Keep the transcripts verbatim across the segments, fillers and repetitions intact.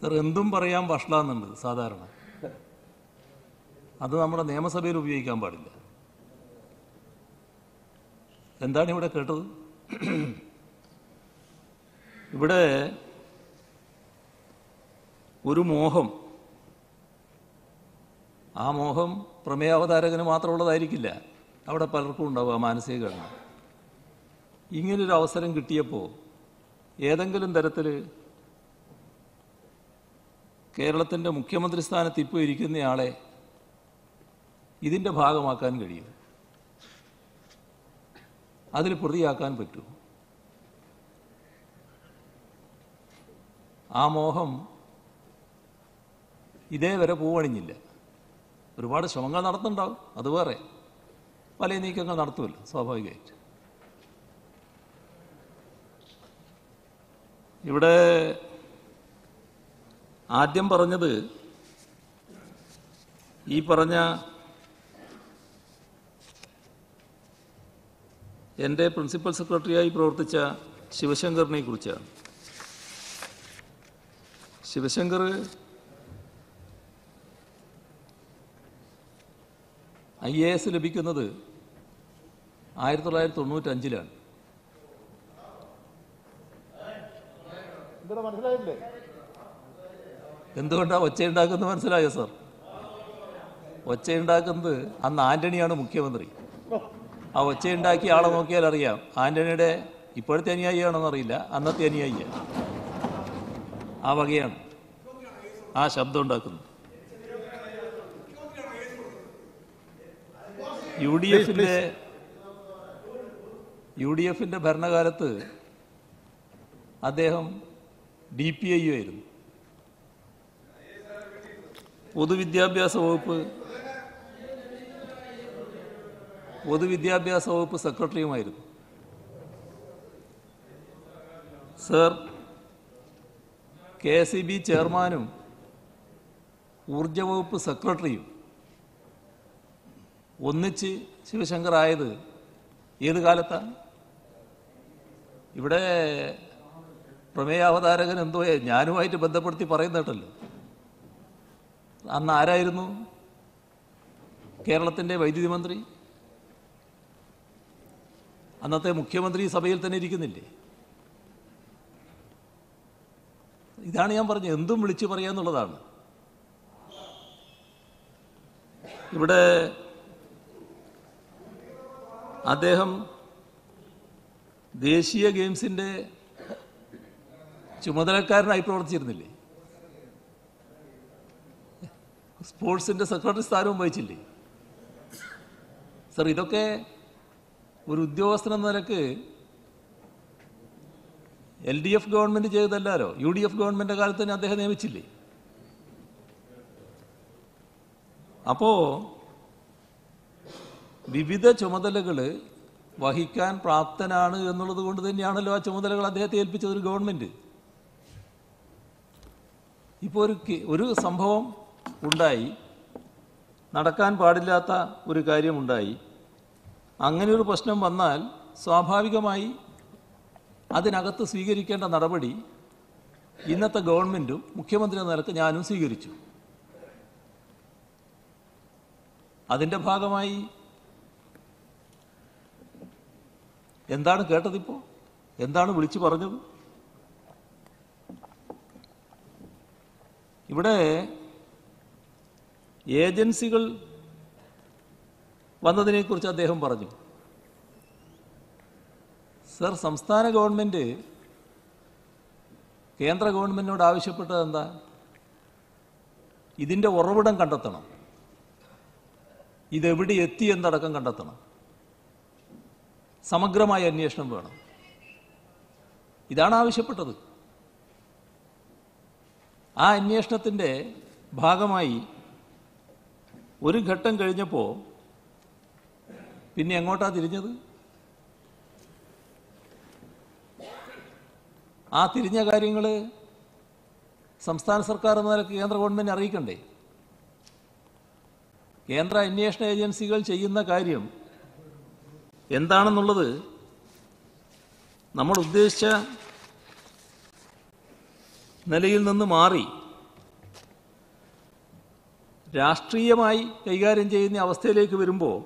Sir എന്തും പറയാൻ വഷളാന്നുണ്ട് സാധാരണ. അത് നമ്മുടെ നിയമസഭയിൽ ഉപയോഗിക്കാൻ പാടില്ല. എന്താണ് ഇവിടെ കേട്ടത്? ഇവിടെ ഒരു മോഹം, ആ മോഹം പ്രമേയാവതാരകന് മാത്രമുള്ളതായിരിക്കില്ല, അവിടെ പലർക്കും ഉണ്ടാവുക മാനസികമാണ്. ഇങ്ങനൊരു അവസരം കിട്ടിയപ്പോൾ ഏതെങ്കിലും തരത്തിൽ കേരളത്തിൻ്റെ മുഖ്യമന്ത്രി സ്ഥാനത്ത് ഇപ്പോൾ ഇരിക്കുന്നയാളെ ഇതിൻ്റെ ഭാഗമാക്കാൻ കഴിയും, അതിൽ പ്രതിയാക്കാൻ പറ്റൂ. ആ മോഹം ഇതേ വരെ പൂവണിഞ്ഞില്ല. ഒരുപാട് ശ്രമങ്ങൾ നടത്തുന്നുണ്ടാവും, അത് വേറെ പല നീക്കങ്ങൾ നടത്തുമല്ലോ സ്വാഭാവികമായിട്ട്. ഇവിടെ ആദ്യം പറഞ്ഞത് ഈ പറഞ്ഞ എൻ്റെ പ്രിൻസിപ്പൽ സെക്രട്ടറിയായി പ്രവർത്തിച്ച ശിവശങ്കറിനെ കുറിച്ചാണ്. ശിവശങ്കർ ഐ എ എസ് ലഭിക്കുന്നത് ആയിരത്തി തൊള്ളായിരത്തി തൊണ്ണൂറ്റഞ്ചിലാണ്. എന്തുകൊണ്ടാണ് ഒച്ചയുണ്ടാക്കുന്നത് മനസ്സിലായോ സാർ? ഒച്ചയുണ്ടാക്കുന്നത് അന്ന് ആന്റണിയാണ് മുഖ്യമന്ത്രി. ആ ഒച്ചയുണ്ടാക്കിയ ആളെ നോക്കിയാൽ അറിയാം ആന്റണിയുടെ ഇപ്പോഴത്തെ അനുയായിയാണെന്നറിയില്ല, അന്നത്തെ അനുയായിയാണ്. ആ വകയാണ് ആ ശബ്ദം ഉണ്ടാക്കുന്നത്. യു ഡി എഫിൻ്റെ യു ഡി എഫിൻ്റെ ഭരണകാലത്ത് അദ്ദേഹം ഡി പി ഐ ആയിരുന്നു, പൊതുവിദ്യാഭ്യാസ വകുപ്പ് പൊതുവിദ്യാഭ്യാസ വകുപ്പ് സെക്രട്ടറിയുമായിരുന്നു. Sir K S E B ചെയർമാനും ഊർജ വകുപ്പ് സെക്രട്ടറിയും ഒന്നിച്ച് ശിവശങ്കർ ആയത് ഏത് കാലത്താണ്? ഇവിടെ പ്രമേയാവതാരകൻ എന്തോ ഞാനുമായിട്ട് ബന്ധപ്പെടുത്തി പറയുന്നതല്ലോ. അന്ന് ആരായിരുന്നു കേരളത്തിൻ്റെ വൈദ്യുതി മന്ത്രി? അന്നത്തെ മുഖ്യമന്ത്രി സഭയിൽ തന്നെ ഇരിക്കുന്നില്ലേ? ഇതാണ് ഞാൻ പറഞ്ഞത്, എന്തും വിളിച്ചു പറയാന്നുള്ളതാണ്. ഇവിടെ അദ്ദേഹം ദേശീയ ഗെയിംസിൻ്റെ ചുമതലക്കാരനായി പ്രവർത്തിച്ചിരുന്നില്ലേ? സ്പോർട്സിൻ്റെ സെക്രട്ടറി സ്ഥാനവും വഹിച്ചില്ലേ? സർ ഇതൊക്കെ ഒരു ഉദ്യോഗസ്ഥൻ എന്ന നിലക്ക് എൽ ഡി എഫ് ഗവൺമെൻറ് ചെയ്തതല്ലാലോ, യു ഡി എഫ് ഗവൺമെൻറ് കാലത്ത് തന്നെ അദ്ദേഹം നിയമിച്ചില്ലേ? അപ്പോൾ വിവിധ ചുമതലകൾ വഹിക്കാൻ പ്രാപ്തനാണ് എന്നുള്ളത് കൊണ്ട് തന്നെയാണല്ലോ ആ ചുമതലകൾ അദ്ദേഹത്തെ ഏൽപ്പിച്ചത് ഒരു ഗവൺമെൻറ്. ഇപ്പോൾ ഒരു ഒരു സംഭവം ഉണ്ടായി, നടക്കാൻ പാടില്ലാത്ത ഒരു കാര്യമുണ്ടായി. അങ്ങനെ ഒരു പ്രശ്നം വന്നാൽ സ്വാഭാവികമായി അതിനകത്ത് സ്വീകരിക്കേണ്ട നടപടി ഇന്നത്തെ ഗവൺമെൻറ്റും മുഖ്യമന്ത്രി എന്ന നിലക്ക് ഞാനും സ്വീകരിച്ചു. അതിൻ്റെ ഭാഗമായി എന്താണ് കേട്ടതിപ്പോൾ? എന്താണ് വിളിച്ചു പറഞ്ഞത്? ഇവിടെ ഏജൻസികൾ വന്നതിനെക്കുറിച്ച് അദ്ദേഹം പറഞ്ഞു. സർ സംസ്ഥാന ഗവൺമെൻറ് കേന്ദ്ര ഗവൺമെൻറ്റിനോട് ആവശ്യപ്പെട്ടത് എന്താ? ഇതിൻ്റെ ഉറവിടം കണ്ടെത്തണം, ഇതെവിടെ എത്തി എന്നടക്കം കണ്ടെത്തണം, സമഗ്രമായ അന്വേഷണം വേണം. ഇതാണ് ആവശ്യപ്പെട്ടത്. ആ അന്വേഷണത്തിൻ്റെ ഭാഗമായി ഒരു ഘട്ടം കഴിഞ്ഞപ്പോൾ പിന്നെ എങ്ങോട്ടാ തിരിഞ്ഞത്? ആ തിരിഞ്ഞ കാര്യങ്ങൾ സംസ്ഥാന സർക്കാർ എന്ന നിലയ്ക്ക് കേന്ദ്ര ഗവൺമെൻറ് അറിയിക്കണ്ടേ? കേന്ദ്ര അന്വേഷണ ഏജൻസികൾ ചെയ്യുന്ന കാര്യം എന്താണെന്നുള്ളത് നമ്മൾ ഉദ്ദേശിച്ച നിലയിൽ നിന്ന് മാറി രാഷ്ട്രീയമായി കൈകാര്യം ചെയ്യുന്ന അവസ്ഥയിലേക്ക് വരുമ്പോൾ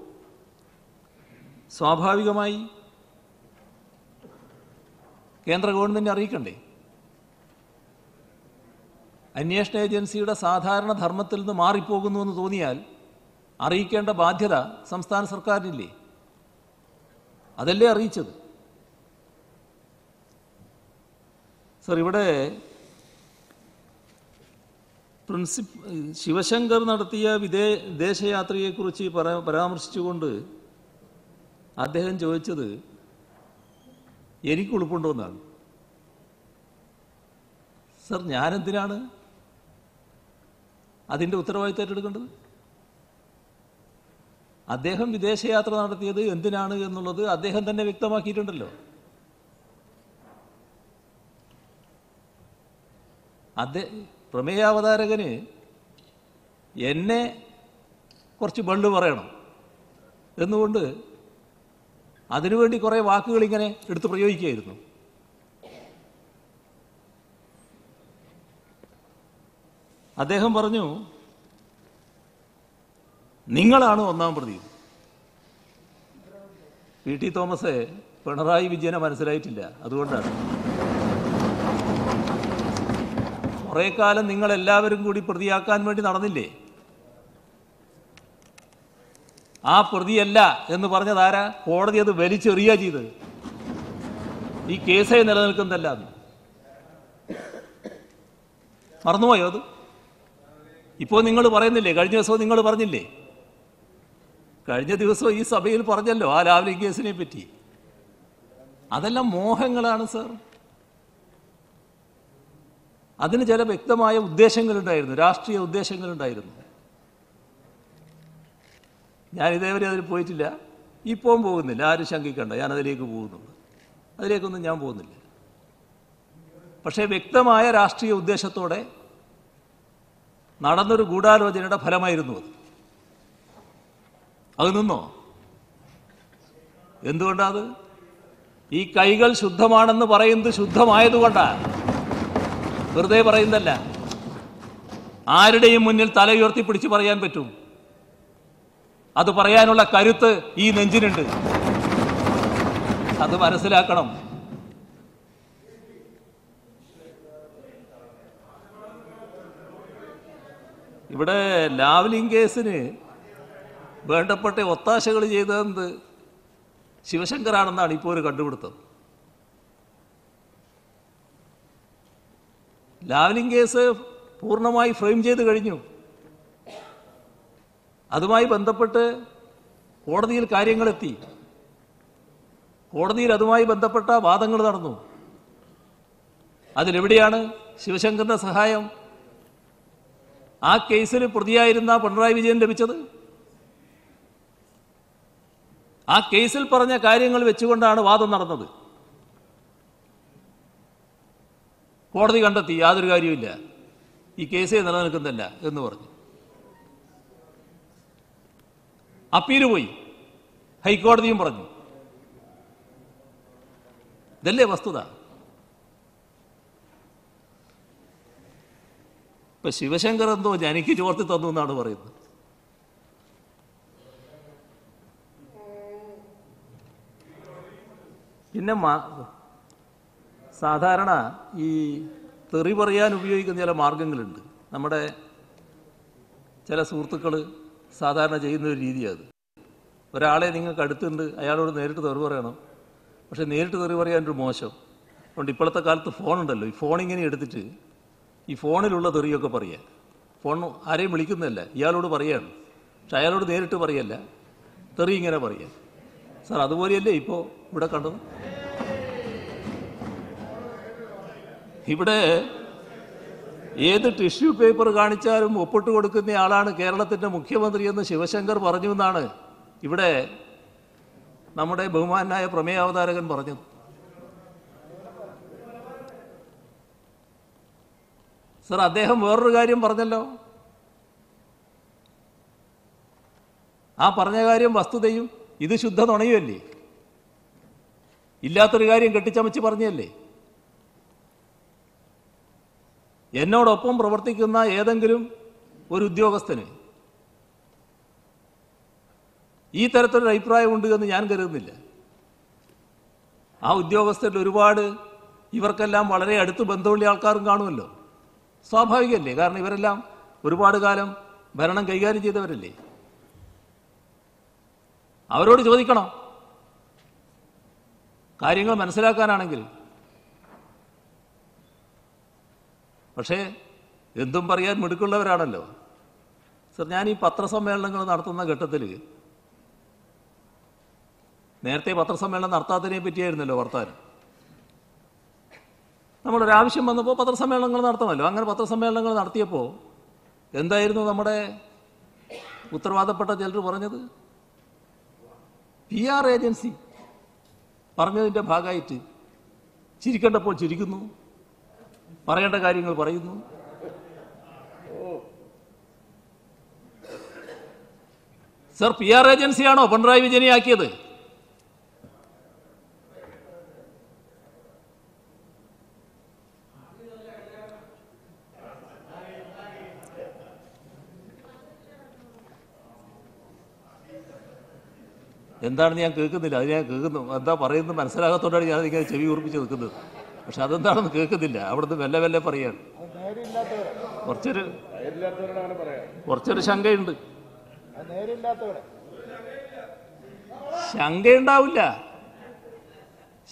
സ്വാഭാവികമായി കേന്ദ്ര ഗവൺമെൻറ് അറിയിക്കണ്ടേ? അന്വേഷണ ഏജൻസിയുടെ സാധാരണ ധർമ്മത്തിൽ നിന്ന് മാറിപ്പോകുന്നു എന്ന് തോന്നിയാൽ അറിയിക്കേണ്ട ബാധ്യത സംസ്ഥാന സർക്കാരിനില്ലേ? അതല്ലേ അറിയിച്ചത്? സർ, ഇവിടെ പ്രിൻസിപ്പ് ശിവശങ്കർ നടത്തിയ വിദേ വിദേശയാത്രയെക്കുറിച്ച് പരാമർശിച്ചുകൊണ്ട് അദ്ദേഹം ചോദിച്ചത് എനിക്ക് ഉളുപ്പുണ്ടോ എന്നാണ്. സർ, ഞാനെന്തിനാണ് അതിൻ്റെ ഉത്തരവാദിത്തം ഏറ്റെടുക്കേണ്ടത്? അദ്ദേഹം വിദേശയാത്ര നടത്തിയത് എന്തിനാണ് എന്നുള്ളത് അദ്ദേഹം തന്നെ വ്യക്തമാക്കിയിട്ടുണ്ടല്ലോ. അദ്ദേഹം പ്രമേയാവതാരകന് എന്നെ കുറച്ച് ബള്ളു പറയണം എന്നുകൊണ്ട് അതിനുവേണ്ടി കുറേ വാക്കുകൾ ഇങ്ങനെ എടുത്ത് പ്രയോഗിക്കുകയായിരുന്നു. അദ്ദേഹം പറഞ്ഞു, നിങ്ങളാണ് ഒന്നാം പ്രതി. പി ടി തോമസെ പിണറായി വിജയനെ മനസ്സിലായിട്ടില്ല, അതുകൊണ്ടാണ്. കുറേ കാലം നിങ്ങളെല്ലാവരും കൂടി പ്രതിയാക്കാൻ വേണ്ടി നടന്നില്ലേ? ആ പ്രതിയല്ല എന്ന് പറഞ്ഞതാരാ? കോടതി അത് വലിച്ചെറിയുക ചെയ്തത്. ഈ കേസേ നിലനിൽക്കുന്നതല്ല. മറന്നുപോയോ അത്? ഇപ്പോൾ നിങ്ങൾ പറയുന്നില്ലേ? കഴിഞ്ഞ ദിവസവും നിങ്ങൾ പറഞ്ഞില്ലേ? കഴിഞ്ഞ ദിവസം ഈ സഭയിൽ പറഞ്ഞല്ലോ ആ ലാവ്ലിൻ കേസിനെ പറ്റി. അതെല്ലാം മോഹങ്ങളാണ് സാർ. അതിന് ചില വ്യക്തമായ ഉദ്ദേശങ്ങളുണ്ടായിരുന്നു, രാഷ്ട്രീയ ഉദ്ദേശങ്ങളുണ്ടായിരുന്നു. ഞാൻ ഇതേവരെ അതിൽ പോയിട്ടില്ല, ഇപ്പം പോകുന്നില്ല. ആരും ശങ്കിക്കണ്ട, ഞാൻ അതിലേക്ക് പോകുന്നുള്ളൂ. അതിലേക്കൊന്നും ഞാൻ പോകുന്നില്ല. പക്ഷേ വ്യക്തമായ രാഷ്ട്രീയ ഉദ്ദേശത്തോടെ നടന്നൊരു ഗൂഢാലോചനയുടെ ഫലമായിരുന്നു അത്. അത് നിന്നോ? എന്തുകൊണ്ടാണ്? ഈ കൈകൾ ശുദ്ധമാണെന്ന് പറയുന്നത് ശുദ്ധമായതുകൊണ്ടാണ്, വെറുതെ പറയുന്നതല്ല. ആരുടെയും മുന്നിൽ തല ഉയർത്തി പിടിച്ച് പറയാൻ പറ്റും. അത് പറയാനുള്ള കരുത്ത് ഈ നെഞ്ചിനുണ്ട്. അത് മനസ്സിലാക്കണം. ഇവിടെ ലാവ്ലിൻ കേസിന് വേണ്ടപ്പെട്ട ഒത്താശകൾ ചെയ്തതെന്ത് ശിവശങ്കറാണെന്നാണ് ഇപ്പോൾ ഒരു കണ്ടുപിടുത്തം. ലാവ്ലിൻ കേസ് പൂർണ്ണമായി ഫ്രെയിം ചെയ്ത് കഴിഞ്ഞു. അതുമായി ബന്ധപ്പെട്ട് കോടതിയിൽ കാര്യങ്ങളെത്തി. കോടതിയിൽ അതുമായി ബന്ധപ്പെട്ട വാദങ്ങൾ നടന്നു. അതിലെവിടെയാണ് ശിവശങ്കറിൻ്റെ സഹായം? ആ കേസിൽ പ്രതിയായിരുന്ന പിണറായി വിജയൻ ലഭിച്ചത് ആ കേസിൽ പറഞ്ഞ കാര്യങ്ങൾ വെച്ചുകൊണ്ടാണ് വാദം നടന്നത്. കോടതി കണ്ടെത്തി യാതൊരു കാര്യമില്ല, ഈ കേസേ നിലനിൽക്കുന്നില്ല എന്ന് പറഞ്ഞു. അപ്പീല് പോയി, ഹൈക്കോടതിയും പറഞ്ഞു. ഇതല്ലേ വസ്തുത? ഇപ്പൊ ശിവശങ്കർ എന്തോ എനിക്ക് ചോർത്തി തന്നു എന്നാണ് പറയുന്നത്. പിന്നെ സാധാരണ ഈ തെറി പറയാൻ ഉപയോഗിക്കുന്ന ചില മാർഗങ്ങളുണ്ട്. നമ്മുടെ ചില സുഹൃത്തുക്കൾ സാധാരണ ചെയ്യുന്ന ഒരു രീതിയാണ്. ഒരാളെ നിങ്ങൾക്ക് അടുത്തുണ്ട്, അയാളോട് നേരിട്ട് തെറി പറയണം. പക്ഷേ നേരിട്ട് തെറി പറയാനൊരു മോശം അതുകൊണ്ട് ഇപ്പോഴത്തെ കാലത്ത് ഫോണുണ്ടല്ലോ, ഈ ഫോണിങ്ങനെ എടുത്തിട്ട് ഈ ഫോണിലുള്ള തെറിയൊക്കെ പറയുക. ഫോൺ ആരെയും വിളിക്കുന്നതല്ല, ഇയാളോട് പറയുകയാണ്. പക്ഷെ അയാളോട് നേരിട്ട് പറയല്ല, തെറി ഇങ്ങനെ പറയുക. സാർ, അതുപോലെയല്ലേ ഇപ്പോൾ ഇവിടെ കണ്ടത്? ഇവിടെ ഏത് ടിഷ്യൂ പേപ്പർ കാണിച്ചാലും ഒപ്പിട്ട് കൊടുക്കുന്ന ആളാണ് കേരളത്തിൻ്റെ മുഖ്യമന്ത്രി എന്ന് ശിവശങ്കർ പറഞ്ഞു എന്നാണ് ഇവിടെ നമ്മുടെ ബഹുമാനായ പ്രമേയ അവതാരകൻ പറഞ്ഞത്. സർ, അദ്ദേഹം വേറൊരു കാര്യം പറഞ്ഞല്ലോ. ആ പറഞ്ഞ കാര്യം വസ്തുതയും ഇത് ശുദ്ധ നുണയുമല്ലേ? ഇല്ലാത്തൊരു കാര്യം കെട്ടിച്ചമച്ച് പറഞ്ഞല്ലേ? എന്നോടൊപ്പം പ്രവർത്തിക്കുന്ന ഏതെങ്കിലും ഒരു ഉദ്യോഗസ്ഥന് ഈ തരത്തിലൊരു അഭിപ്രായമുണ്ട് എന്ന് ഞാൻ കരുതുന്നില്ല. ആ ഉദ്യോഗസ്ഥരിൽ ഒരുപാട് ഇവർക്കെല്ലാം വളരെ അടുത്ത് ബന്ധമുള്ള ആൾക്കാരും കാണുമല്ലോ, സ്വാഭാവികമല്ലേ? കാരണം ഇവരെല്ലാം ഒരുപാട് കാലം ഭരണം കൈകാര്യം ചെയ്തവരല്ലേ. അവരോട് ചോദിക്കണം, കാര്യങ്ങൾ മനസ്സിലാക്കാനാണെങ്കിൽ. പക്ഷേ എന്തും പറയാൻ മിടുക്കുള്ളവരാണല്ലോ സർ. ഞാൻ ഈ പത്രസമ്മേളനങ്ങൾ നടത്തുന്ന ഘട്ടത്തിൽ, നേരത്തെ പത്രസമ്മേളനം നടത്താത്തതിനെ പറ്റിയായിരുന്നല്ലോ വർത്താനം. നമ്മളൊരാവശ്യം വന്നപ്പോൾ പത്രസമ്മേളനങ്ങൾ നടത്തണമല്ലോ. അങ്ങനെ പത്രസമ്മേളനങ്ങൾ നടത്തിയപ്പോൾ എന്തായിരുന്നു നമ്മുടെ ഉത്തരവാദപ്പെട്ട ചിലർ പറഞ്ഞത്? പി ആർ ഏജൻസി പറഞ്ഞതിൻ്റെ ഭാഗമായിട്ട് ചിരിക്കേണ്ടപ്പോൾ ചിരിക്കുന്നു, പറയേണ്ട കാര്യങ്ങൾ പറയുന്നു. സർ, പി ആർ ഏജൻസിയാണോ പിണറായി വിജയനെ ആക്കിയത്? എന്താണെന്ന് ഞാൻ കേൾക്കുന്നില്ല. അത് ഞാൻ കേൾക്കുന്നു, എന്താ പറയുന്നത് മനസ്സിലാകാത്തോണ്ടാണ് ഞാൻ അതിങ്ങനെ ചെവി ഉറപ്പിച്ച് നിൽക്കുന്നത്. പക്ഷെ അതെന്താണെന്ന് കേൾക്കുന്നില്ല. അവിടുന്ന് മെല്ലെ മെല്ലെ പറയാണ്. കുറച്ചൊരു കുറച്ചൊരു ശങ്കയുണ്ട്. ശങ്കയുണ്ടാവില്ല.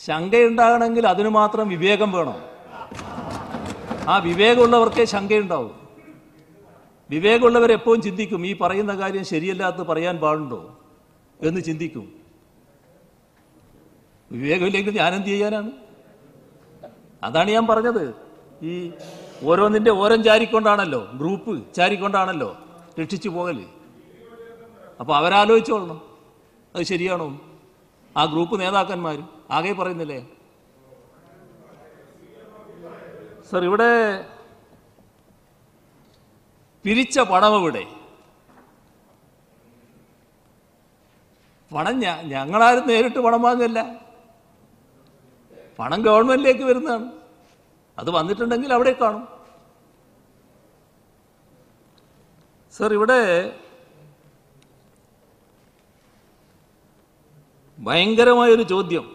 ശങ്കയുണ്ടാകണമെങ്കിൽ അതിന് മാത്രം വിവേകം വേണം. ആ വിവേകമുള്ളവർക്കേ ശങ്കയുണ്ടാവും. വിവേകമുള്ളവരെപ്പോഴും ചിന്തിക്കും, ഈ പറയുന്ന കാര്യം ശരിയല്ലാത്തത് പറയാൻ പാടുണ്ടോ എന്ന് ചിന്തിക്കും. വിവേകമില്ലെങ്കിൽ ഞാനെന്ത് ചെയ്യാനാണ്? അതാണ് ഞാൻ പറഞ്ഞത്. ഈ ഓരോന്നിൻ്റെ ഓരോ ചാരിക്കൊണ്ടാണല്ലോ, ഗ്രൂപ്പ് ചാരിക്കൊണ്ടാണല്ലോ രക്ഷിച്ചു പോകൽ. അപ്പോൾ അവരാലോചിച്ചോളണം അത് ശരിയാണോ. ആ ഗ്രൂപ്പ് നേതാക്കന്മാരും ആകെ പറയുന്നില്ലേ സർ, ഇവിടെ പിരിച്ച പണം, ഇവിടെ പണം ഞങ്ങളാരും നേരിട്ട് പണം വാങ്ങല്ല. പണം ഗവൺമെന്റിലേക്ക് വരുന്നതാണ്. അത് വന്നിട്ടുണ്ടെങ്കിൽ അവിടെ കാണും. സർ, ഇവിടെ ഭയങ്കരമായൊരു ചോദ്യം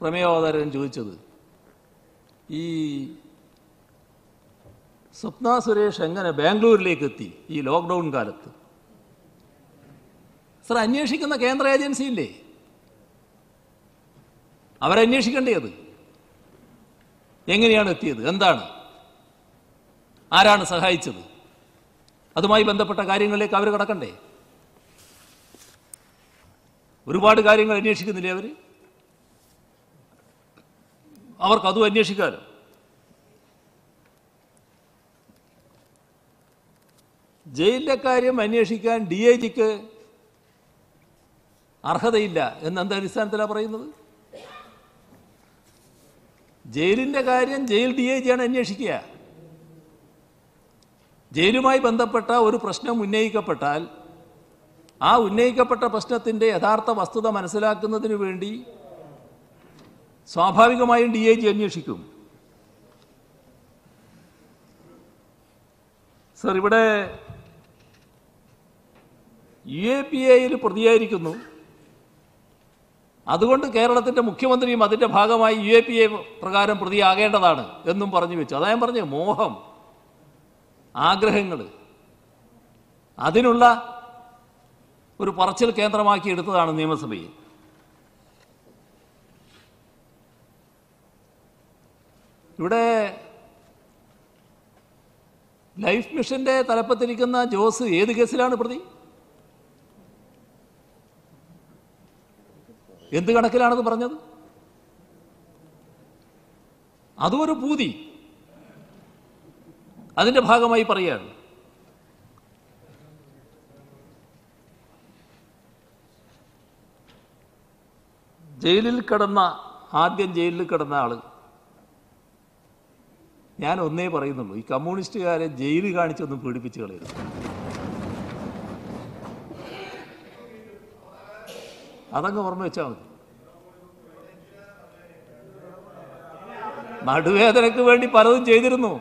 പ്രമേയാവതാരകൻ ചോദിച്ചത്, ഈ സ്വപ്ന സുരേഷ് എങ്ങനെ ബാംഗ്ലൂരിലേക്ക് എത്തി ഈ ലോക്ക്ഡൗൺ കാലത്ത്? സർ, അന്വേഷിക്കുന്ന കേന്ദ്ര ഏജൻസി ഇല്ലേ, അവരന്വേഷിക്കേണ്ടത് എങ്ങനെയാണ് എത്തിയത്, എന്താണ്, ആരാണ് സഹായിച്ചത്, അതുമായി ബന്ധപ്പെട്ട കാര്യങ്ങളിലേക്ക് അവർ കടക്കണ്ടേ? ഒരുപാട് കാര്യങ്ങൾ അന്വേഷിക്കുന്നില്ലേ അവർ? അവർക്കതും അന്വേഷിക്കാലോ. ജയിലിലെ കാര്യം അന്വേഷിക്കാൻ ഡി ഐ ജിക്ക് അർഹതയില്ല എന്നെന്താ അടിസ്ഥാനത്തിലാണ് പറയുന്നത്? ജയിലിൻ്റെ കാര്യം ജയിൽ ഡി ഐ ജിയാണ് അന്വേഷിക്കുക. ജയിലുമായി ബന്ധപ്പെട്ട ഒരു പ്രശ്നം ഉന്നയിക്കപ്പെട്ടാൽ ആ ഉന്നയിക്കപ്പെട്ട പ്രശ്നത്തിൻ്റെ യഥാർത്ഥ വസ്തുത മനസ്സിലാക്കുന്നതിന് വേണ്ടി സ്വാഭാവികമായും ഡി ഐ ജി അന്വേഷിക്കും. സർ, ഇവിടെ യു എ പി എയിൽ പ്രതിയായിരിക്കുന്നു, അതുകൊണ്ട് കേരളത്തിൻ്റെ മുഖ്യമന്ത്രിയും അതിൻ്റെ ഭാഗമായി യു എ പി എ പ്രകാരം പ്രതിയാകേണ്ടതാണ് എന്നും പറഞ്ഞു വെച്ചു. അതാ ഞാൻ പറഞ്ഞു, മോഹം, ആഗ്രഹങ്ങൾ, അതിനുള്ള ഒരു പറച്ചിൽ കേന്ദ്രമാക്കി എടുത്തതാണ് നിയമസഭയിൽ. ഇവിടെ ലൈഫ് മിഷൻ്റെ തലപ്പത്തിരിക്കുന്ന ജോസ് ഏത് കേസിലാണ് പ്രതി? എന്ത് കണക്കിലാണത് പറഞ്ഞത്? അതും ഒരു പൂതി, അതിൻ്റെ ഭാഗമായി പറയുകയാണ്. ജയിലിൽ കിടന്ന ആദ്യം ജയിലിൽ കിടന്ന ആൾ, ഞാൻ ഒന്നേ പറയുന്നുള്ളൂ, ഈ കമ്മ്യൂണിസ്റ്റുകാരെ ജയിൽ കാണിച്ചൊന്നും പീഡിപ്പിച്ച് കളയരുത്. അതങ്ങ് ഓർമ്മ വെച്ചാൽ മതി. നടുവേദനയ്ക്ക് വേണ്ടി പലതും ചെയ്തിരുന്നു.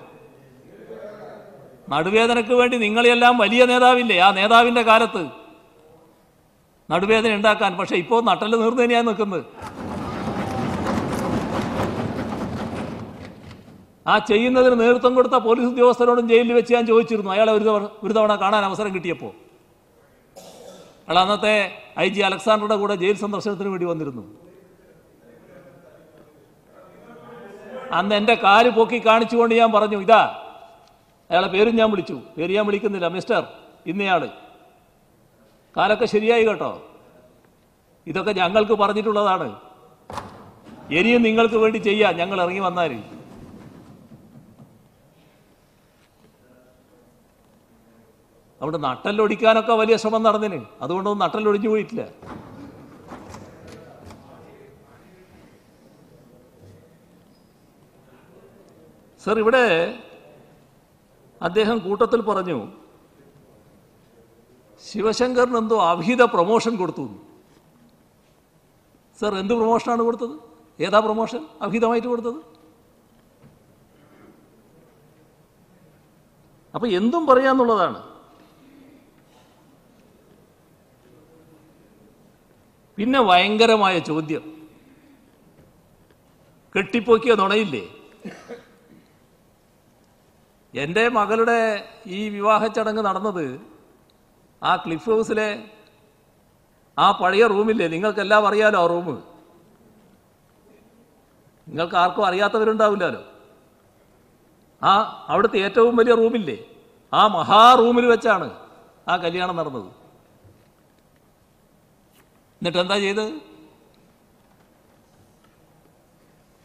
നടുവേദനയ്ക്ക് വേണ്ടി നിങ്ങളെല്ലാം വലിയ നേതാവില്ലേ, ആ നേതാവിൻ്റെ കാലത്ത് നടുവേദന ഉണ്ടാക്കാൻ. പക്ഷേ ഇപ്പോൾ നട്ടല് നീർന്ന് തന്നെയാണ് നിൽക്കുന്നത്. ആ ചെയ്യുന്നതിന് നേതൃത്വം കൊടുത്ത പോലീസ് ഉദ്യോഗസ്ഥരോടും ജയിലിൽ വെച്ച് ഞാൻ ചോദിച്ചിരുന്നു. അയാളെ ഒരു തവണ ഒരു തവണ കാണാൻ അവസരം കിട്ടിയപ്പോൾ അയാൾ അന്നത്തെ ഐ ജി അലക്സാണ്ടറുടെ കൂടെ ജയിൽ സന്ദർശനത്തിന് വേണ്ടി വന്നിരുന്നു. അന്ന് എൻ്റെ കാല് പൊക്കി കാണിച്ചുകൊണ്ട് ഞാൻ പറഞ്ഞു, ഇതാ അയാളെ പേരും ഞാൻ വിളിച്ചു, പേര് ഞാൻ വിളിക്കുന്നില്ല, മിസ്റ്റർ ഇന്നയാൾ. കാലൊക്കെ ശരിയായി കേട്ടോ, ഇതൊക്കെ ഞങ്ങൾക്ക് പറഞ്ഞിട്ടുള്ളതാണ്, ഇനിയും നിങ്ങൾക്ക് വേണ്ടി ചെയ്യാം, ഞങ്ങൾ ഇറങ്ങി വന്നാൽ. അവിടെ നട്ടലൊടിക്കാനൊക്കെ വലിയ ശ്രമം നടന്നിന്, അതുകൊണ്ടൊന്നും നട്ടലൊടിഞ്ഞു പോയിട്ടില്ല. സർ, ഇവിടെ അദ്ദേഹം കൂട്ടത്തിൽ പറഞ്ഞു ശിവശങ്കറിന് എന്തോ അവിഹിത പ്രൊമോഷൻ കൊടുത്തു. സർ, എന്ത് പ്രൊമോഷനാണ് കൊടുത്തത്? ഏതാ പ്രൊമോഷൻ അവിഹിതമായിട്ട് കൊടുത്തത്? അപ്പം എന്തും പറയാന്നുള്ളതാണ്. പിന്നെ ഭയങ്കരമായ ചോദ്യം, കെട്ടിപ്പോക്കിയ നുണയില്ലേ? എൻ്റെ മകളുടെ ഈ വിവാഹ ചടങ്ങ് നടന്നത് ആ ക്ലിഫ് ഹൗസിലെ ആ പഴയ റൂമില്ലേ, നിങ്ങൾക്കെല്ലാം അറിയാലോ ആ റൂം, നിങ്ങൾക്ക് ആർക്കും അറിയാത്തവരുണ്ടാവില്ലല്ലോ. ആ അവിടുത്തെ ഏറ്റവും വലിയ റൂമില്ലേ, ആ മഹാ റൂമിൽ വെച്ചാണ് ആ കല്യാണം നടന്നത്. എന്നിട്ട് എന്താ ചെയ്തത്?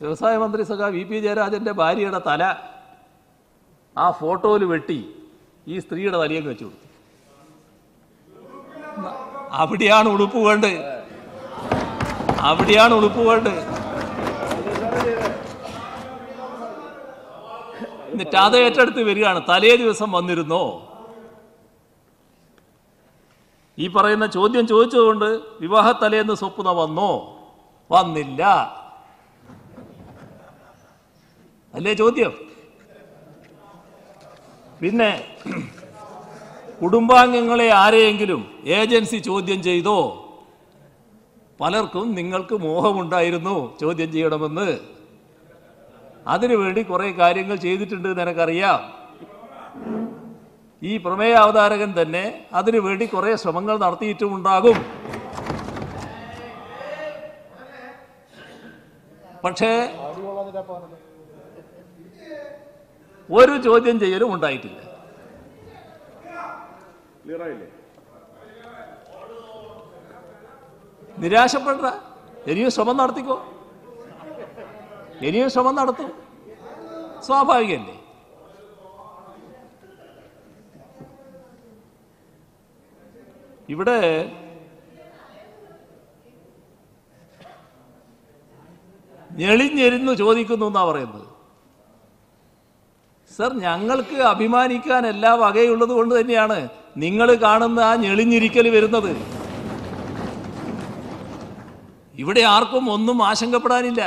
വ്യവസായ മന്ത്രി സഖാ വി പി ജയരാജൻ്റെ ഭാര്യയുടെ തല ആ ഫോട്ടോയിൽ വെട്ടി ഈ സ്ത്രീയുടെ തലയൊക്കെ വെച്ചു കൊടുത്തു. അവിടെയാണ് ഉളുപ്പ് വേണ്ടത്, അവിടെയാണ് ഉളുപ്പ് വേണ്ടത്. എന്നിട്ട് അത് ഏറ്റെടുത്ത് വരികയാണ്, തലേ ദിവസം വന്നിരുന്നോ? ഈ പറയുന്ന ചോദ്യം ചോദിച്ചതുകൊണ്ട് വിവാഹത്തലേന്ന് സ്വപ്ന വന്നോ? വന്നില്ല അല്ലേ ചോദ്യം? പിന്നെ കുടുംബാംഗങ്ങളെ ആരെയെങ്കിലും ഏജൻസി ചോദ്യം ചെയ്തോ? പലർക്കും നിങ്ങൾക്ക് മോഹമുണ്ടായിരുന്നു ചോദ്യം ചെയ്യണമെന്ന്, അതിനുവേണ്ടി കുറേ കാര്യങ്ങൾ ചെയ്തിട്ടുണ്ട് എന്ന് എനിക്കറിയാം. ഈ പ്രമേയ അവതാരകൻ തന്നെ അതിനുവേണ്ടി കുറേ ശ്രമങ്ങൾ നടത്തിയിട്ടുമുണ്ടാകും. പക്ഷേ ഒരു ചോദ്യം ചെയ്യലും ഉണ്ടായിട്ടില്ല. നിരാശപ്പെടണ്ട, ഇനിയും ശ്രമം നടത്തിക്കോ, ഇനിയും ശ്രമം നടത്തും, സ്വാഭാവികല്ലേ. ഇവിടെ ഞെളിഞ്ഞെരിഞ്ഞു ചോദിക്കുന്നു എന്നാ പറയുന്നത്. സർ, ഞങ്ങൾക്ക് അഭിമാനിക്കാൻ എല്ലാ വകയുള്ളത് കൊണ്ട് തന്നെയാണ് നിങ്ങൾ കാണുന്ന ആ ഞെളിഞ്ഞിരിക്കൽ വരുന്നത്. ഇവിടെ ആർക്കും ഒന്നും ആശങ്കപ്പെടാനില്ല.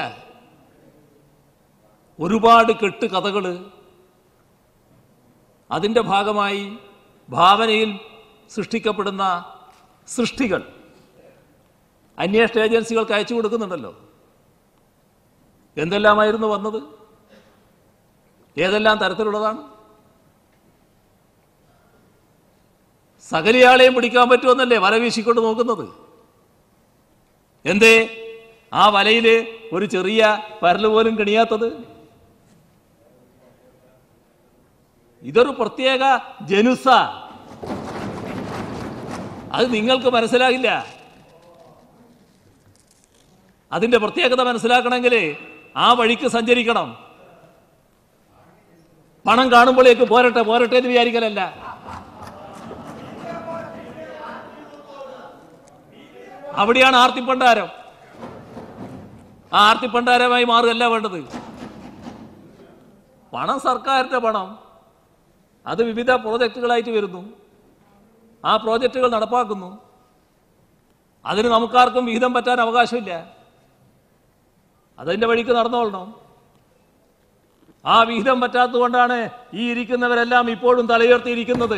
ഒരുപാട് കെട്ട് കഥകൾ, അതിൻ്റെ ഭാഗമായി ഭാവനയിൽ സൃഷ്ടിക്കപ്പെടുന്ന സൃഷ്ടികൾ അന്വേഷണ ഏജൻസികൾക്ക് അയച്ചു കൊടുക്കുന്നുണ്ടല്ലോ. എന്തെല്ലാമായിരുന്നു വന്നത്? ഏതെല്ലാം തരത്തിലുള്ളതാണ്? സകലയാളെയും പിടിക്കാൻ പറ്റുമെന്നല്ലേ വല വീശിക്കൊണ്ട് നോക്കുന്നത്. എന്തേ ആ വലയിൽ ഒരു ചെറിയ പരല് പോലും കിണിയാത്തത്? ഇതൊരു പ്രത്യേക ജനുസ, അത് നിങ്ങൾക്ക് മനസ്സിലാകില്ല. അതിൻ്റെ പ്രത്യേകത മനസ്സിലാക്കണമെങ്കിൽ ആ വഴിക്ക് സഞ്ചരിക്കണം. പണം കാണുമ്പോഴേക്ക് പോരട്ടെ പോരട്ടെ എന്ന് വിചാരിക്കലല്ല. അവിടെയാണ് ആർത്തിപ്പണ്ടാരം. ആ ആർത്തിപ്പണ്ടാരമായി മാറുകയല്ല വേണ്ടത്. പണം, സർക്കാരിൻ്റെ പണം, അത് വിവിധ പ്രോജക്റ്റുകളായിട്ട് വരുന്നു. ആ പ്രോജക്റ്റുകൾ നടപ്പാക്കുന്നു. അതിന് നമുക്കാർക്കും വിഹിതം പറ്റാൻ അവകാശമില്ല. അതിൻ്റെ വഴിക്ക് നടന്നുകൊള്ളണം. ആ വിഹിതം പറ്റാത്തതുകൊണ്ടാണ് ഈ ഇരിക്കുന്നവരെല്ലാം ഇപ്പോഴും തലയുയർത്തിയിരിക്കുന്നത്.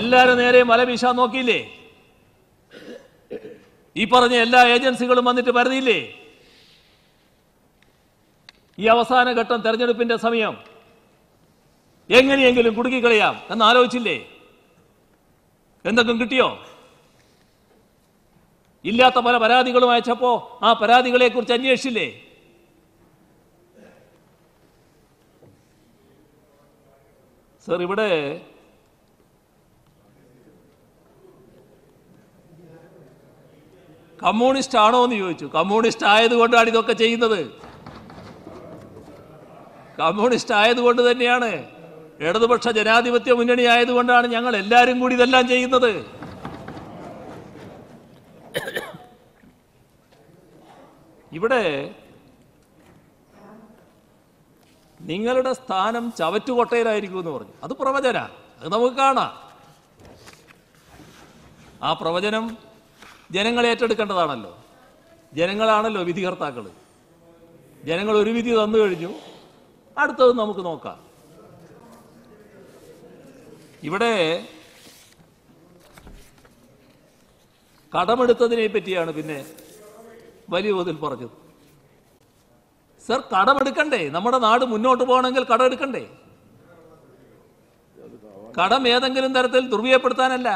എല്ലാരും നേരെ മലവീശാൻ നോക്കിയില്ലേ? ഈ പറഞ്ഞ എല്ലാ ഏജൻസികളും വന്നിട്ട് വരുന്നില്ലേ? ഈ അവസാന ഘട്ടം തെരഞ്ഞെടുപ്പിന്റെ സമയം എങ്ങനെയെങ്കിലും കുടുക്കിക്കളയാം എന്ന് ആലോചിച്ചില്ലേ? എന്തെങ്കിലും കിട്ടിയോ? ഇല്ലാത്ത പല പരാതികളും അയച്ചപ്പോ ആ പരാതികളെ കുറിച്ച് അന്വേഷിച്ചില്ലേ? സർ, ഇവിടെ കമ്മ്യൂണിസ്റ്റ് ആണോ എന്ന് ചോദിച്ചു. കമ്മ്യൂണിസ്റ്റ് ആയതുകൊണ്ടാണ് ഇതൊക്കെ ചെയ്യുന്നത്. കമ്മ്യൂണിസ്റ്റ് ആയതുകൊണ്ട് തന്നെയാണ്, ഇടതുപക്ഷ ജനാധിപത്യ മുന്നണി ആയതുകൊണ്ടാണ് ഞങ്ങൾ എല്ലാവരും കൂടി ഇതെല്ലാം ചെയ്യുന്നത്. ഇവിടെ നിങ്ങളുടെ സ്ഥാനം ചവറ്റുകൊട്ടയിലായിരിക്കും എന്ന് പറഞ്ഞു. അത് പ്രവചന, അത് നമുക്ക് കാണാം. ആ പ്രവചനം ജനങ്ങൾ ഏറ്റെടുക്കേണ്ടതാണല്ലോ. ജനങ്ങളാണല്ലോ വിധികർത്താക്കൾ. ജനങ്ങൾ ഒരു വിധി തന്നു കഴിഞ്ഞു, അടുത്തത് നമുക്ക് നോക്കാം. ഇവിടെ കടമെടുത്തതിനെ പറ്റിയാണ് പിന്നെ വലിയ തോതിൽ പറഞ്ഞത്. സർ, കടമെടുക്കണ്ടേ? നമ്മുടെ നാട് മുന്നോട്ട് പോകണമെങ്കിൽ കടമെടുക്കണ്ടേ? കടം ഏതെങ്കിലും തരത്തിൽ ദുർവ്യപ്പെടുത്താനല്ല,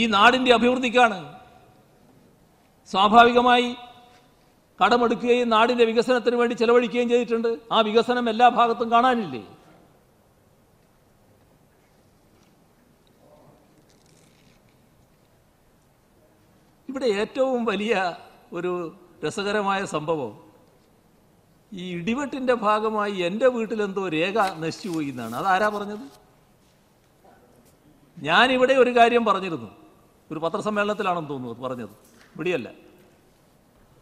ഈ നാടിന്റെ അഭിവൃദ്ധിക്കാണ്. സ്വാഭാവികമായി കടമെടുക്കുകയും നാടിന്റെ വികസനത്തിന് വേണ്ടി ചെലവഴിക്കുകയും ചെയ്തിട്ടുണ്ട്. ആ വികസനം എല്ലാ ഭാഗത്തും കാണാനില്ലേ? ഇവിടെ ഏറ്റവും വലിയ ഒരു രസകരമായ സംഭവം, ഈ ഇടിവെട്ടിന്റെ ഭാഗമായി എൻ്റെ വീട്ടിലെന്തോ രേഖ നശിച്ചുപോയി എന്നാണ്. അതാരാ പറഞ്ഞത്? ഞാനിവിടെ ഒരു കാര്യം പറഞ്ഞിരുന്നു, ഒരു പത്രസമ്മേളനത്തിലാണെന്ന് തോന്നുന്നു പറഞ്ഞത്, ഇവിടെയല്ല,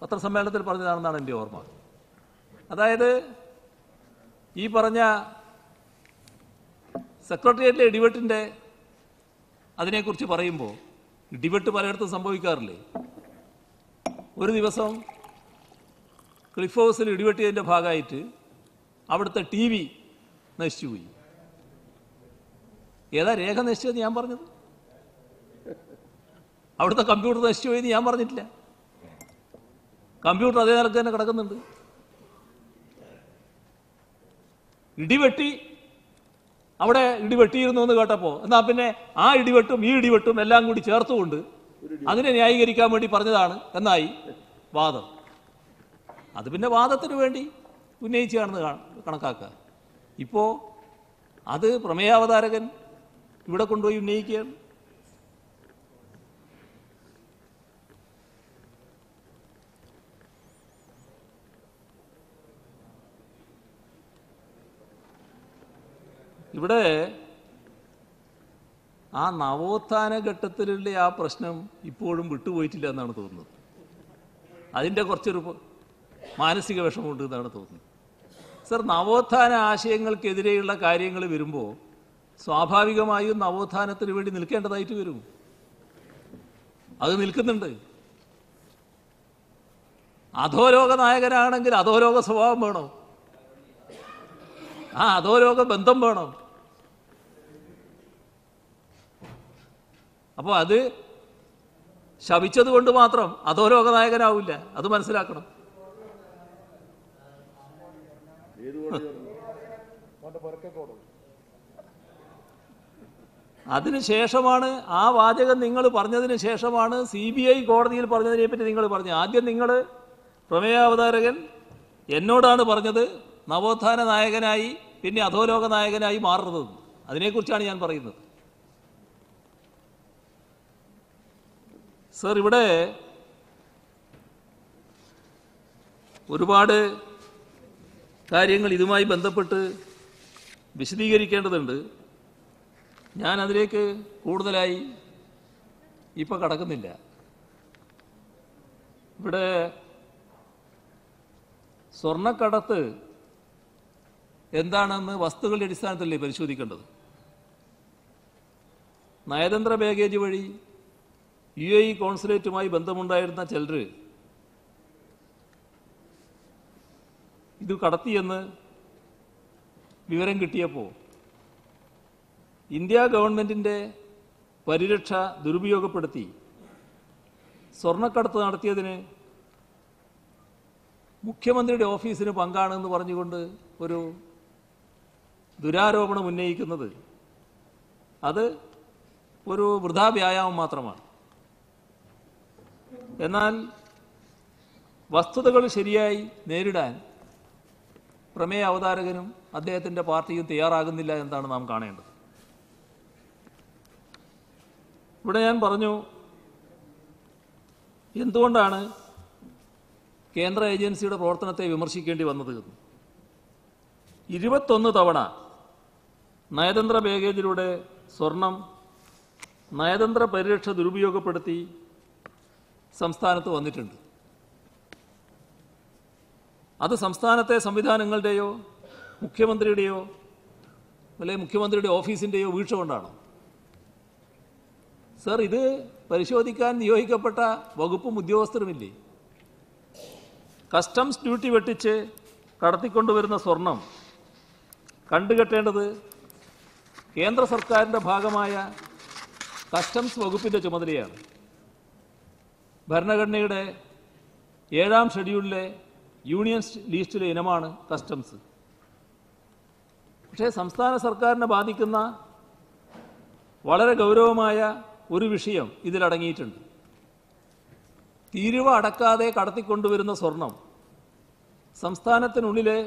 പത്രസമ്മേളനത്തിൽ പറഞ്ഞതാണെന്നാണ് എൻ്റെ ഓർമ്മ. അതായത് ഈ പറഞ്ഞ സെക്രട്ടേറിയറ്റിലെ ഇടിവെട്ടിൻ്റെ അതിനെക്കുറിച്ച് പറയുമ്പോൾ, ഇടിവെട്ട് പലയിടത്തും സംഭവിക്കാറില്ലേ? ഒരു ദിവസം ക്ലിഫ് ഹൗസിൽ ഇടിവെട്ടിയതിൻ്റെ ഭാഗമായിട്ട് അവിടുത്തെ ടി വി നശിച്ചുപോയി. ഏതാ രേഖ നശിച്ചതെന്ന് ഞാൻ പറഞ്ഞത്? അവിടുത്തെ കമ്പ്യൂട്ടർ നശിച്ചുപോയെന്ന് ഞാൻ പറഞ്ഞിട്ടില്ല. കമ്പ്യൂട്ടർ അതേ നിലക്ക് തന്നെ കിടക്കുന്നുണ്ട്. ഇടിവെട്ടി അവിടെ ഇടിവെട്ടിയിരുന്നു എന്ന് കേട്ടപ്പോൾ, എന്നാൽ പിന്നെ ആ ഇടിവെട്ടും ഈ ഇടിവെട്ടും എല്ലാം കൂടി ചേർത്തുകൊണ്ട് അതിനെ ന്യായീകരിക്കാൻ വേണ്ടി പറഞ്ഞതാണ് എന്നായി വാദം. അത് പിന്നെ വാദത്തിന് വേണ്ടി ഉന്നയിച്ചാണെന്ന് കണക്കാക്കുക. ഇപ്പോൾ അത് പ്രമേയാവതാരകൻ ഇവിടെ കൊണ്ടുപോയി ഉന്നയിക്കുകയാണ്. ഇവിടെ ആ നവോത്ഥാന ഘട്ടത്തിലുള്ള ആ പ്രശ്നം ഇപ്പോഴും വിട്ടുപോയിട്ടില്ല എന്നാണ് തോന്നുന്നത്. അതിൻ്റെ കുറച്ചൊരു മാനസിക വിഷമമുണ്ട് എന്നാണ് തോന്നുന്നത്. സർ, നവോത്ഥാന ആശയങ്ങൾക്കെതിരെയുള്ള കാര്യങ്ങൾ വരുമ്പോൾ സ്വാഭാവികമായും നവോത്ഥാനത്തിന് വേണ്ടി നിൽക്കേണ്ടതായിട്ട് വരും. അത് നിൽക്കുന്നുണ്ട്. അധോലോക നായകനാണെങ്കിൽ അധോലോക സ്വഭാവം വേണോ? ആ അധോലോക ബന്ധം വേണോ? അപ്പോൾ അത് ശപിച്ചത് കൊണ്ട് മാത്രം അധോലോക നായകനാവില്ല, അത് മനസ്സിലാക്കണം. അതിനുശേഷമാണ് ആ വാചകം നിങ്ങൾ പറഞ്ഞതിന് ശേഷമാണ് സി ബി ഐ കോടതിയിൽ പറഞ്ഞതിനെ പറ്റി നിങ്ങൾ പറഞ്ഞത്. ആദ്യം നിങ്ങൾ പ്രമേയാവതാരകൻ എന്നോടാണ് പറഞ്ഞത് നവോത്ഥാന നായകനായി പിന്നെ അധോലോക നായകനായി മാറുന്നതെന്ന്. അതിനെക്കുറിച്ചാണ് ഞാൻ പറയുന്നത്. സർ, ഇവിടെ ഒരുപാട് കാര്യങ്ങൾ ഇതുമായി ബന്ധപ്പെട്ട് വിശദീകരിക്കേണ്ടതുണ്ട്. ഞാൻ അതിലേക്ക് കൂടുതലായി ഇപ്പോൾ കടക്കുന്നില്ല. ഇവിടെ സ്വർണ്ണക്കടത്ത് എന്താണെന്ന് വസ്തുക്കളുടെ അടിസ്ഥാനത്തിലല്ലേ പരിശോധിക്കേണ്ടത്? നയതന്ത്ര ബാഗേജ് വഴി യു എ ഇ കോൺസുലേറ്റുമായി ബന്ധമുണ്ടായിരുന്ന ചിലർ ഇത് കടത്തിയെന്ന് വിവരം കിട്ടിയപ്പോൾ ഇന്ത്യ ഗവൺമെന്റിന്റെ പരിരക്ഷ ദുരുപയോഗപ്പെടുത്തി സ്വർണ്ണക്കടത്ത് നടത്തിയതിനെ മുഖ്യമന്ത്രിയുടെ ഓഫീസിന് പങ്കാണെന്ന് പറഞ്ഞുകൊണ്ട് ഒരു ദുരാരോപണം ഉന്നയിക്കുന്നത് അത് ഒരു വൃഥാ വ്യായാമം മാത്രമാണ്. എന്നാൽ വസ്തുതകൾ ശരിയായി നേരിടാൻ പ്രമേയ അവതാരകനും അദ്ദേഹത്തിൻ്റെ പാർട്ടിയും തയ്യാറാകുന്നില്ല എന്നാണ് നാം കാണേണ്ടത്. ഇവിടെ ഞാൻ പറഞ്ഞു, എന്തുകൊണ്ടാണ് കേന്ദ്ര ഏജൻസിയുടെ പ്രവർത്തനത്തെ വിമർശിക്കേണ്ടി വന്നത് എന്ന്. ഇരുപത്തൊന്ന് തവണ നയതന്ത്ര ബാഗേജിലൂടെ സ്വർണം നയതന്ത്ര പരിരക്ഷ ദുരുപയോഗപ്പെടുത്തി സംസ്ഥാനത്ത് വന്നിട്ടുണ്ട്. അത് സംസ്ഥാനത്തെ സംവിധാനങ്ങളുടെയോ മുഖ്യമന്ത്രിയുടെയോ അല്ലെങ്കിൽ മുഖ്യമന്ത്രിയുടെ ഓഫീസിൻ്റെയോ വീഴ്ച കൊണ്ടാണോ? സർ, ഇത് പരിശോധിക്കാൻ നിയോഗിക്കപ്പെട്ട വകുപ്പും ഉദ്യോഗസ്ഥരുമില്ലേ? കസ്റ്റംസ് ഡ്യൂട്ടി വെട്ടിച്ച് കടത്തിക്കൊണ്ടുവരുന്ന സ്വർണം കണ്ടുകെട്ടേണ്ടത് കേന്ദ്ര സർക്കാരിൻ്റെ ഭാഗമായ കസ്റ്റംസ് വകുപ്പിൻ്റെ ചുമതലയാണ്. ഭരണഘടനയുടെ ഏഴാം ഷെഡ്യൂളിലെ യൂണിയൻ ലിസ്റ്റിലെ ഇനമാണ് കസ്റ്റംസ്. പക്ഷേ സംസ്ഥാന സർക്കാരിനെ ബാധിക്കുന്ന വളരെ ഗൗരവമായ ഒരു വിഷയം ഇതിലടങ്ങിയിട്ടുണ്ട്. തീരുവ അടക്കാതെ കടത്തിക്കൊണ്ടുവരുന്ന സ്വർണം സംസ്ഥാനത്തിനുള്ളിലെ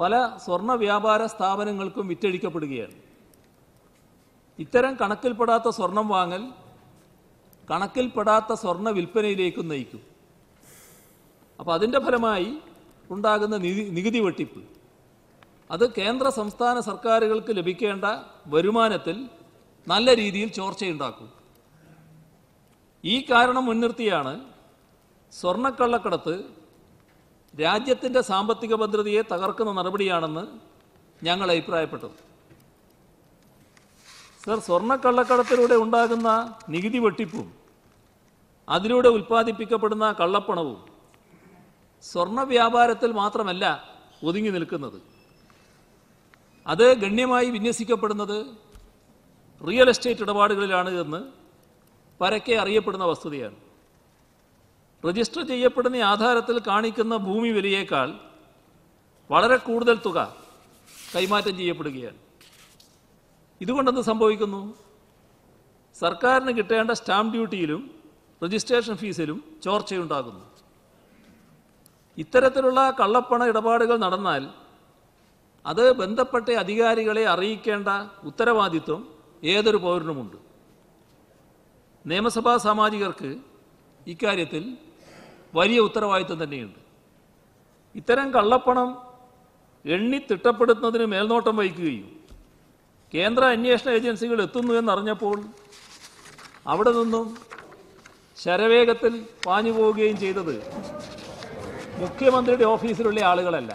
പല സ്വർണ്ണ വ്യാപാര സ്ഥാപനങ്ങൾക്കും വിറ്റഴിക്കപ്പെടുകയാണ്. ഇത്തരം കണക്കിൽപ്പെടാത്ത സ്വർണം വാങ്ങൽ കണക്കിൽപ്പെടാത്ത സ്വർണ്ണ വിൽപ്പനയിലേക്കും നയിക്കും. അപ്പോൾ അതിൻ്റെ ഫലമായി ഉണ്ടാകുന്ന നികുതി വെട്ടിപ്പ് അത് കേന്ദ്ര സംസ്ഥാന സർക്കാരുകൾക്ക് ലഭിക്കേണ്ട വരുമാനത്തിൽ നല്ല രീതിയിൽ ചോർച്ചയുണ്ടാക്കും. ഈ കാരണം മുൻനിർത്തിയാണ് സ്വർണ്ണക്കള്ളക്കടത്ത് രാജ്യത്തിൻ്റെ സാമ്പത്തിക ഭദ്രതയെ തകർക്കുന്ന നടപടിയാണെന്ന് ഞങ്ങൾ അഭിപ്രായപ്പെട്ടത്. സർ, സ്വർണ്ണക്കള്ളക്കടത്തിലൂടെ ഉണ്ടാകുന്ന നികുതി വെട്ടിപ്പും അതിലൂടെ ഉൽപ്പാദിപ്പിക്കപ്പെടുന്ന കള്ളപ്പണവും സ്വർണ്ണ വ്യാപാരത്തിൽ മാത്രമല്ല ഒതുങ്ങി നിൽക്കുന്നത്. അത് ഗണ്യമായി വിന്യസിക്കപ്പെടുന്നത് റിയൽ എസ്റ്റേറ്റ് ഇടപാടുകളിലാണ് എന്ന് പരക്കെ അറിയപ്പെടുന്ന വസ്തുതയാണ്. രജിസ്റ്റർ ചെയ്യപ്പെടുന്ന ആധാരത്തിൽ കാണിക്കുന്ന ഭൂമി വിലയേക്കാൾ വളരെ കൂടുതൽ തുക കൈമാറ്റം ചെയ്യപ്പെടുകയാണ്. ഇതുകൊണ്ടെന്ത് സംഭവിക്കുന്നു? സർക്കാരിന് കിട്ടേണ്ട സ്റ്റാമ്പ് ഡ്യൂട്ടിയിലും രജിസ്ട്രേഷൻ ഫീസിലും ചോർച്ചയുണ്ടാകുന്നു. ഇത്തരത്തിലുള്ള കള്ളപ്പണ ഇടപാടുകൾ നടന്നാൽ അത് ബന്ധപ്പെട്ട അധികാരികളെ അറിയിക്കേണ്ട ഉത്തരവാദിത്വം ഏതൊരു പൗരനുമുണ്ട്. നിയമസഭാ സാമാജികർക്ക് ഇക്കാര്യത്തിൽ വലിയ ഉത്തരവാദിത്വം തന്നെയുണ്ട്. ഇത്തരം കള്ളപ്പണം എണ്ണി തിട്ടപ്പെടുത്തുന്നതിന് മേൽനോട്ടം വഹിക്കുകയും കേന്ദ്ര അന്വേഷണ ഏജൻസികൾ എത്തുന്നു എന്നറിഞ്ഞപ്പോൾ അവിടെ നിന്നും ശരവേഗത്തിൽ പാഞ്ഞു പോവുകയും ചെയ്തത് മുഖ്യമന്ത്രിയുടെ ഓഫീസിലുള്ള ആളുകളല്ല.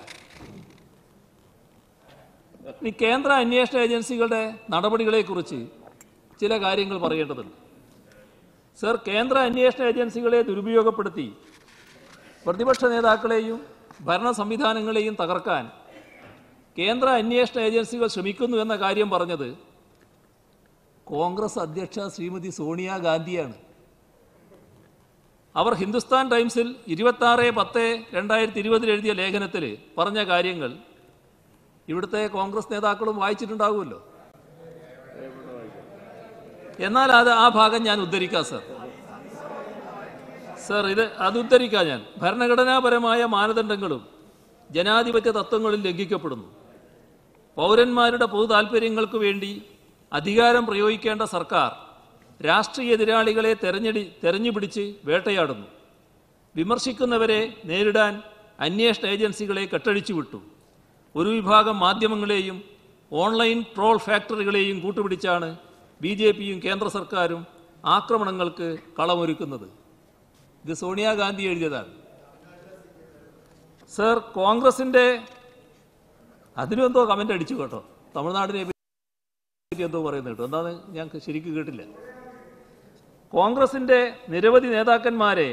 ഇനി കേന്ദ്ര അന്വേഷണ ഏജൻസികളുടെ നടപടികളെക്കുറിച്ച് ചില കാര്യങ്ങൾ പറയേണ്ടതുണ്ട്. സർ, കേന്ദ്ര അന്വേഷണ ഏജൻസികളെ ദുരുപയോഗപ്പെടുത്തി പ്രതിപക്ഷ നേതാക്കളെയും ഭരണ സംവിധാനങ്ങളെയും തകർക്കാൻ കേന്ദ്ര അന്വേഷണ ഏജൻസികൾ ശ്രമിക്കുന്നു എന്ന കാര്യം പറഞ്ഞത് കോൺഗ്രസ് അധ്യക്ഷ ശ്രീമതി സോണിയാഗാന്ധിയാണ്. അവർ ഹിന്ദുസ്ഥാൻ ടൈംസിൽ ഇരുപത്തി ആറ് പത്ത് രണ്ടായിരത്തി ഇരുപതിൽ എഴുതിയ ലേഖനത്തിൽ പറഞ്ഞ കാര്യങ്ങൾ ഇവിടുത്തെ കോൺഗ്രസ് നേതാക്കളും വായിച്ചിട്ടുണ്ടാകുമല്ലോ. എന്നാൽ അത് ആ ഭാഗം ഞാൻ ഉദ്ധരിക്കാം. സർ സർ ഇത് അത് ഉദ്ധരിക്കാം ഞാൻ. ഭരണഘടനാപരമായ മാനദണ്ഡങ്ങളും ജനാധിപത്യ തത്വങ്ങളും ലംഘിക്കപ്പെടുന്നു. പൗരന്മാരുടെ പൊതു താൽപ്പര്യങ്ങൾക്ക് വേണ്ടി അധികാരം പ്രയോഗിക്കേണ്ട സർക്കാർ രാഷ്ട്രീയ എതിരാളികളെ തെരഞ്ഞെടി തെരഞ്ഞുപിടിച്ച് വേട്ടയാടുന്നു. വിമർശിക്കുന്നവരെ നേരിടാൻ അന്വേഷണ ഏജൻസികളെ കെട്ടഴിച്ചു വിട്ടു. ഒരു വിഭാഗം മാധ്യമങ്ങളെയും ഓൺലൈൻ ട്രോൾ ഫാക്ടറികളെയും കൂട്ടുപിടിച്ചാണ് ബി ജെ പിയും കേന്ദ്ര സർക്കാരും ആക്രമണങ്ങൾക്ക് കളമൊരുക്കുന്നത്. ഇത് സോണിയാഗാന്ധി എഴുതിയതാണ്. സർ, കോൺഗ്രസിൻ്റെ അതിനും എന്തോ കമൻ്റ് അടിച്ചു കേട്ടോ. തമിഴ്നാടിനെ പറ്റി എന്തോ പറയുന്നത് കേട്ടോ. എന്താണ് ഞാൻ ശരിക്കും കേട്ടില്ല. കോൺഗ്രസിൻ്റെ നിരവധി നേതാക്കന്മാരെ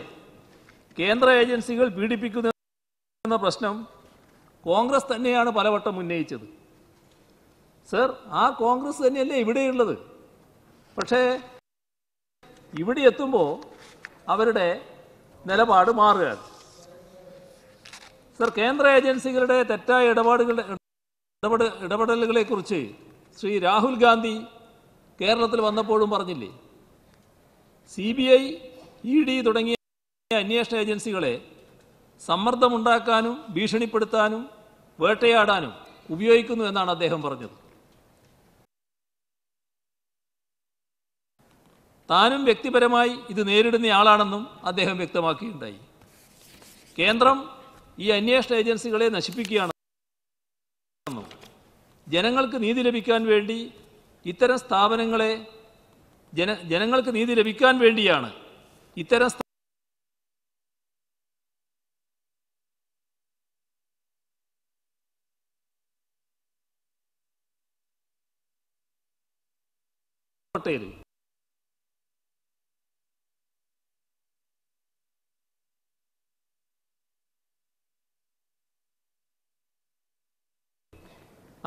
കേന്ദ്ര ഏജൻസികൾ പീഡിപ്പിക്കുന്നു എന്ന പ്രശ്നം കോൺഗ്രസ് തന്നെയാണ് പലവട്ടം ഉന്നയിച്ചത്. സർ ആ കോൺഗ്രസ് തന്നെയല്ലേ ഇവിടെയുള്ളത്. പക്ഷേ ഇവിടെ എത്തുമ്പോൾ അവരുടെ നിലപാട് മാറുകയാണ്. സർ കേന്ദ്ര ഏജൻസികളുടെ തെറ്റായ ഇടപാടുകളുടെ ഇടപെട ഇടപെടലുകളെക്കുറിച്ച് ശ്രീ രാഹുൽ ഗാന്ധി കേരളത്തിൽ വന്നപ്പോഴും പറഞ്ഞില്ലേ, C B I E D തുടങ്ങിയ അന്വേഷണ ഏജൻസികളെ സമ്മർദ്ദമുണ്ടാക്കാനും ഭീഷണിപ്പെടുത്താനും വേട്ടയാടാനും ഉപയോഗിക്കുന്നു എന്നാണ് അദ്ദേഹം പറഞ്ഞത്. താനും വ്യക്തിപരമായി ഇത് നേരിടുന്നയാളാണെന്നും അദ്ദേഹം വ്യക്തമാക്കിയിട്ടുണ്ടായി. കേന്ദ്രം ഈ അന്വേഷണ ഏജൻസികളെ നശിപ്പിക്കുകയാണെന്നും ജനങ്ങൾക്ക് നീതി ലഭിക്കാൻ വേണ്ടി ഇത്തരം സ്ഥാപനങ്ങളെ ജന ജനങ്ങൾക്ക് നീതി ലഭിക്കാൻ വേണ്ടിയാണ് ഇത്തരം യിൽ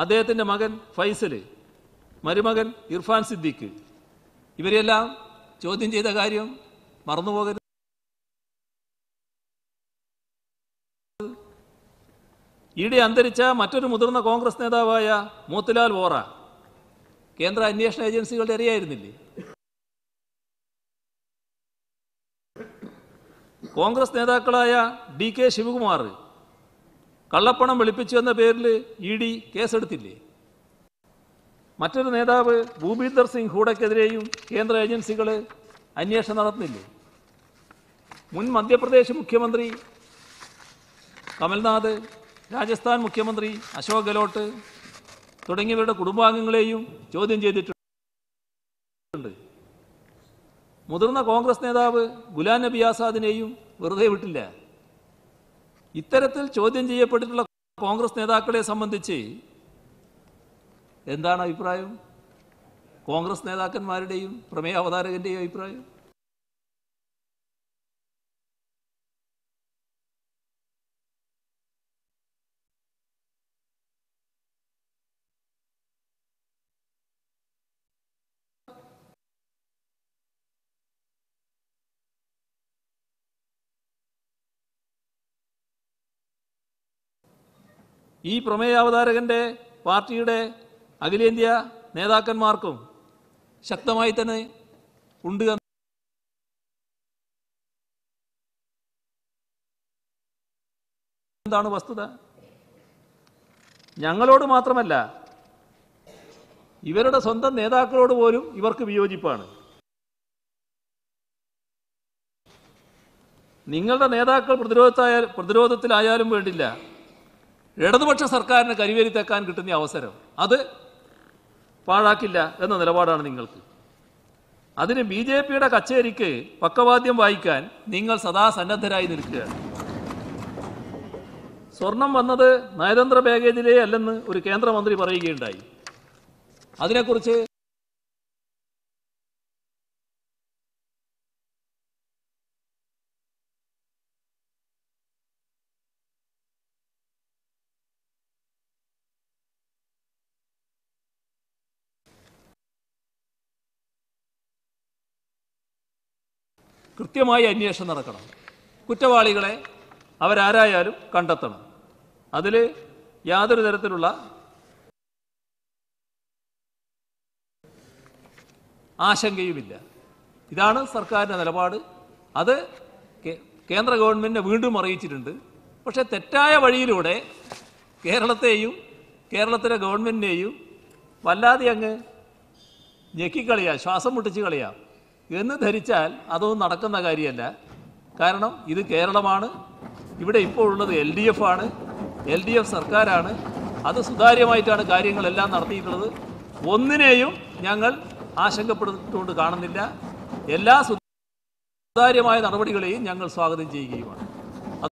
അദ്ദേഹത്തിൻ്റെ മകൻ ഫൈസല്, മരുമകൻ ഇർഫാൻ സിദ്ദിഖ്, ഇവരെല്ലാം ചോദ്യം ചെയ്ത കാര്യം മറന്നുപോകരുത്. ഇവിടെ അന്തരിച്ച മറ്റൊരു മുതിർന്ന കോൺഗ്രസ് നേതാവായ മോത്തിലാൽ വോറ കേന്ദ്ര അന്വേഷണ ഏജൻസികളുടെ ഇരയായിരുന്നില്ലേ? കോൺഗ്രസ് നേതാക്കളായ ഡി കെ ശിവകുമാർ കള്ളപ്പണം വെളുപ്പിച്ചു എന്ന പേരിൽ ഇ ഡി കേസെടുത്തില്ലേ? മറ്റൊരു നേതാവ് ഭൂപീന്ദർ സിംഗ് ഹൂഡക്കെതിരെയും കേന്ദ്ര ഏജൻസികൾ അന്വേഷണം നടത്തുന്നില്ലേ? മുൻ മധ്യപ്രദേശ് മുഖ്യമന്ത്രി കമൽനാഥ്, രാജസ്ഥാൻ മുഖ്യമന്ത്രി അശോക് ഗെഹ്ലോട്ട് തുടങ്ങിയവരുടെ കുടുംബാംഗങ്ങളെയും ചോദ്യം ചെയ്തിട്ടുണ്ട്. മുതിർന്ന കോൺഗ്രസ് നേതാവ് ഗുലാം നബി ആസാദിനെയും വെറുതെ വിട്ടില്ല. ഇത്തരത്തിൽ ചോദ്യം ചെയ്യപ്പെട്ടിട്ടുള്ള കോൺഗ്രസ് നേതാക്കളെ സംബന്ധിച്ച് എന്താണ് അഭിപ്രായം? കോൺഗ്രസ് നേതാക്കന്മാരുടെയും പ്രമേയ അവതാരകന്റെയും അഭിപ്രായം? ഈ പ്രമേയ അവതാരകൻ്റെ പാർട്ടിയുടെ അഖിലേന്ത്യാ നേതാക്കന്മാർക്കും ശക്തമായി തന്നെ ഉണ്ട് എന്നാണ് വസ്തുത. ഞങ്ങളോട് മാത്രമല്ല ഇവരുടെ സ്വന്തം നേതാക്കളോട് പോലും ഇവർക്ക് വിയോജിപ്പാണ്. നിങ്ങളുടെ നേതാക്കൾ പ്രതിരോധത്തായാൽ പ്രതിരോധത്തിലായാലും വേണ്ടില്ല, ഇടതുപക്ഷ സർക്കാരിന് കരിവേരി തേക്കാൻ കിട്ടുന്ന അവസരം അത് പാഴാക്കില്ല എന്ന നിലപാടാണ് നിങ്ങൾക്ക്. അതിന് ബി ജെ പിയുടെ കച്ചേരിക്ക് പക്കവാദ്യം വായിക്കാൻ നിങ്ങൾ സദാ സന്നദ്ധരായി നിൽക്കുകയാണ്. സ്വർണം വന്നത് നയതന്ത്ര പാക്കേജിലേ അല്ലെന്ന് ഒരു കേന്ദ്രമന്ത്രി പറയുകയുണ്ടായി. അതിനെക്കുറിച്ച് കൃത്യമായി അന്വേഷണം നടക്കണം. കുറ്റവാളികളെ അവരാരായാലും കണ്ടെത്തണം. അതിൽ യാതൊരു തരത്തിലുള്ള ആശങ്കയുമില്ല. ഇതാണ് സർക്കാരിൻ്റെ നിലപാട്. അത് കേന്ദ്ര ഗവൺമെൻറ്റിനെ വീണ്ടും അറിയിച്ചിട്ടുണ്ട്. പക്ഷേ തെറ്റായ വഴിയിലൂടെ കേരളത്തെയും കേരളത്തിലെ ഗവൺമെൻറ്റിനെയും വല്ലാതെ അങ്ങ് ഞെക്കിക്കളിയാം, ശ്വാസം മുട്ടിച്ച് കളിയാം എന്ന് ധരിച്ചാൽ അതൊന്നും നടക്കുന്ന കാര്യമല്ല. കാരണം ഇത് കേരളമാണ്, ഇവിടെ ഇപ്പോൾ ഉള്ളത് എൽ ഡി എഫ് ആണ്, എൽ ഡി എഫ് സർക്കാരാണ്. അത് സുതാര്യമായിട്ടാണ് കാര്യങ്ങളെല്ലാം നടത്തിയിട്ടുള്ളത്. ഒന്നിനെയും ഞങ്ങൾ ആശങ്കപ്പെട്ടുകൊണ്ട് കാണുന്നില്ല. എല്ലാ സുതാര്യമായ നടപടികളെയും ഞങ്ങൾ സ്വാഗതം ചെയ്യുകയുമാണ്.